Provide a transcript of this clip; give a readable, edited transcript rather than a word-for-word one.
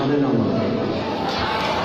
Amen.